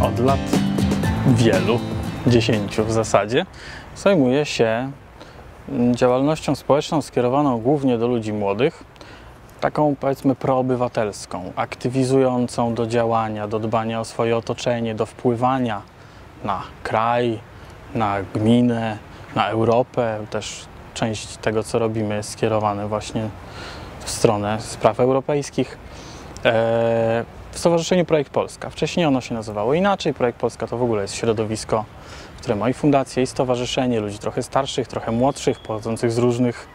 od lat wielu, 10 w zasadzie, zajmuję się działalnością społeczną skierowaną głównie do ludzi młodych, taką powiedzmy proobywatelską, aktywizującą do działania, do dbania o swoje otoczenie, do wpływania na kraj, na gminę, na Europę. Też część tego, co robimy, jest skierowane właśnie w stronę spraw europejskich. W Stowarzyszeniu Projekt Polska. Wcześniej ono się nazywało inaczej. Projekt Polska to w ogóle jest środowisko, które ma i fundację, i stowarzyszenie ludzi trochę starszych, trochę młodszych, pochodzących z różnych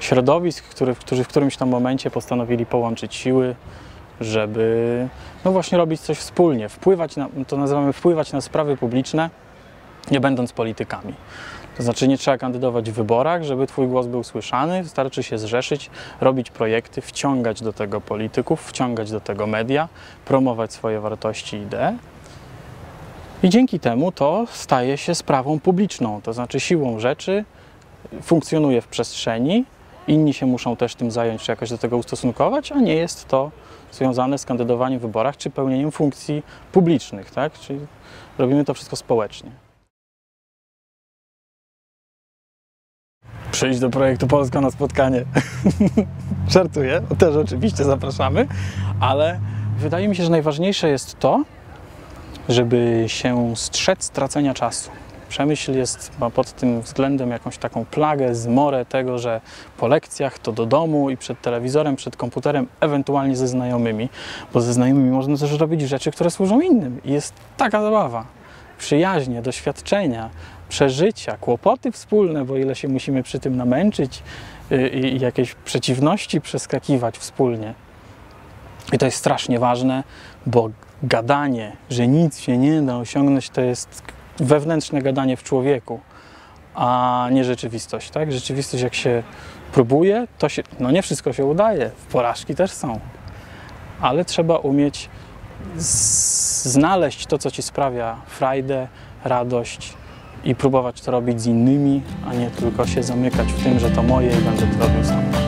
środowisk, którzy w którymś tam momencie postanowili połączyć siły, żeby no właśnie robić coś wspólnie, wpływać na, to nazywamy wpływać na sprawy publiczne, nie będąc politykami. To znaczy nie trzeba kandydować w wyborach, żeby twój głos był słyszany, wystarczy się zrzeszyć, robić projekty, wciągać do tego polityków, wciągać do tego media, promować swoje wartości i idee. I dzięki temu to staje się sprawą publiczną, to znaczy siłą rzeczy funkcjonuje w przestrzeni, inni się muszą też tym zająć, czy jakoś do tego ustosunkować, a nie jest to związane z kandydowaniem w wyborach, czy pełnieniem funkcji publicznych, tak? Czyli robimy to wszystko społecznie. Przyjdź do Projektu Polska na spotkanie. Żartuję, też oczywiście zapraszamy, ale wydaje mi się, że najważniejsze jest to, żeby się strzec tracenia czasu. Przemyśl ma pod tym względem jakąś taką plagę, zmorę tego, że po lekcjach to do domu i przed telewizorem, przed komputerem, ewentualnie ze znajomymi, bo ze znajomymi można też robić rzeczy, które służą innym. I jest taka zabawa, przyjaźnie, doświadczenia, przeżycia, kłopoty wspólne, bo ile się musimy przy tym namęczyć i jakieś przeciwności przeskakiwać wspólnie. I to jest strasznie ważne, bo gadanie, że nic się nie da osiągnąć, to jest wewnętrzne gadanie w człowieku, a nie rzeczywistość, tak? Rzeczywistość, jak się próbuje, to się, no nie wszystko się udaje, porażki też są, ale trzeba umieć znaleźć to, co ci sprawia frajdę, radość i próbować to robić z innymi, a nie tylko się zamykać w tym, że to moje i będę to robił sam.